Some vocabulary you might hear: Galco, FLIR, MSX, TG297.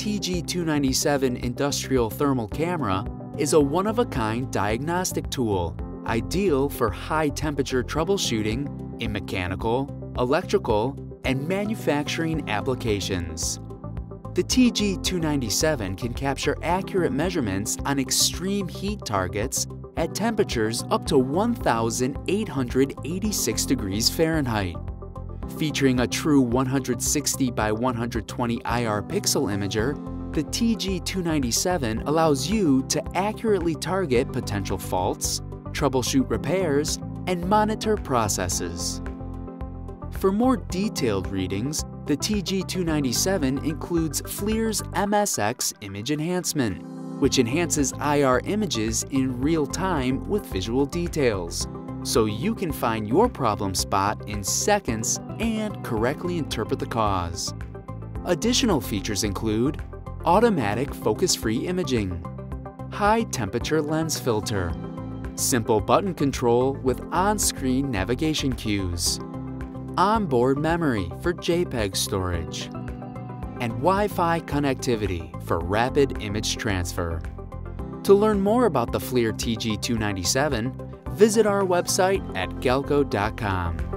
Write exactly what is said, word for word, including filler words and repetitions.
T G two ninety-seven industrial thermal camera is a one-of-a-kind diagnostic tool, ideal for high-temperature troubleshooting in mechanical, electrical, and manufacturing applications. The T G two ninety-seven can capture accurate measurements on extreme heat targets at temperatures up to one thousand eight hundred eighty-six degrees Fahrenheit. Featuring a true one hundred sixty by one hundred twenty I R pixel imager, the T G two ninety-seven allows you to accurately target potential faults, troubleshoot repairs, and monitor processes. For more detailed readings, the T G two ninety-seven includes FLIR's M S X image enhancement, which enhances I R images in real time with visual details, so you can find your problem spot in seconds and correctly interpret the cause. Additional features include automatic focus-free imaging, high-temperature lens filter, simple button control with on-screen navigation cues, onboard memory for JPEG storage, and Wi-Fi connectivity for rapid image transfer. To learn more about the FLIR T G two ninety-seven, visit our website at galco dot com.